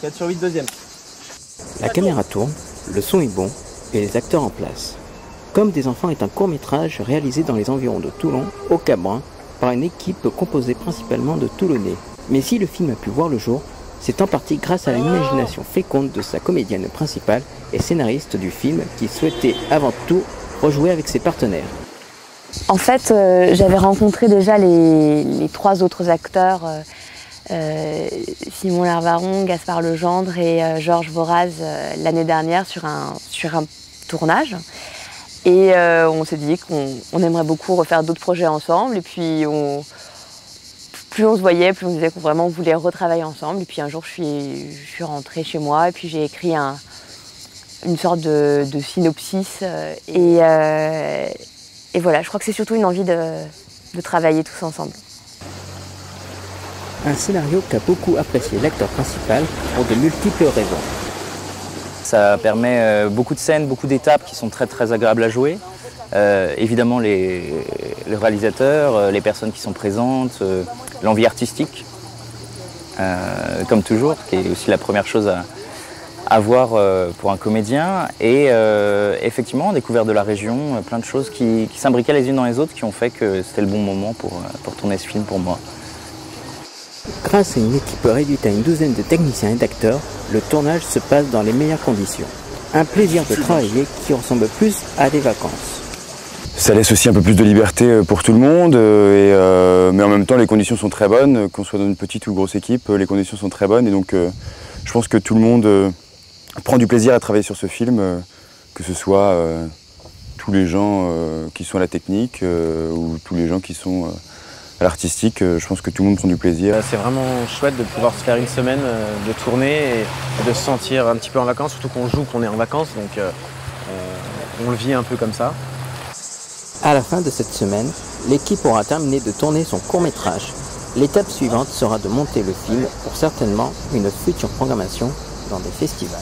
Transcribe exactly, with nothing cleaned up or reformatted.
quatre sur huit, deuxième. La caméra tourne, le son est bon et les acteurs en place. Comme des enfants est un court-métrage réalisé dans les environs de Toulon, au Cap Brun, par une équipe composée principalement de Toulonnais. Mais si le film a pu voir le jour, c'est en partie grâce à l'imagination féconde de sa comédienne principale et scénariste du film qui souhaitait avant tout rejouer avec ses partenaires. En fait, euh, j'avais rencontré déjà les, les trois autres acteurs, euh, Simon Larvaron, Gaspard Legendre et euh, Georges Voraz euh, l'année dernière sur un, sur un tournage. Et euh, on s'est dit qu'on aimerait beaucoup refaire d'autres projets ensemble. Et puis, on, plus on se voyait, plus on disait qu'on vraiment voulait retravailler ensemble. Et puis un jour, je suis, je suis rentrée chez moi et puis j'ai écrit un, une sorte de, de synopsis. Euh, et, euh, et voilà, je crois que c'est surtout une envie de, de travailler tous ensemble. Un scénario qu'a beaucoup apprécié l'acteur principal pour de multiples raisons. Ça permet beaucoup de scènes, beaucoup d'étapes qui sont très très agréables à jouer. Euh, évidemment les, le réalisateur, les personnes qui sont présentes, euh, l'envie artistique, euh, comme toujours, qui est aussi la première chose à, à voir euh, pour un comédien. Et euh, effectivement, on a découvert de la région, plein de choses qui, qui s'imbriquaient les unes dans les autres, qui ont fait que c'était le bon moment pour, pour tourner ce film pour moi. Grâce à une équipe réduite à une douzaine de techniciens et d'acteurs, le tournage se passe dans les meilleures conditions. Un plaisir de travailler qui ressemble plus à des vacances. Ça laisse aussi un peu plus de liberté pour tout le monde, et euh, mais en même temps les conditions sont très bonnes, qu'on soit dans une petite ou grosse équipe, les conditions sont très bonnes, et donc euh, je pense que tout le monde euh, prend du plaisir à travailler sur ce film, euh, que ce soit euh, tous les gens euh, qui sont à la technique euh, ou tous les gens qui sont... Euh, à l'artistique, je pense que tout le monde prend du plaisir. C'est vraiment chouette de pouvoir se faire une semaine de tournée et de se sentir un petit peu en vacances, surtout qu'on joue qu'on est en vacances, donc on, on le vit un peu comme ça. À la fin de cette semaine, l'équipe aura terminé de tourner son court-métrage. L'étape suivante sera de monter le film pour certainement une future programmation dans des festivals.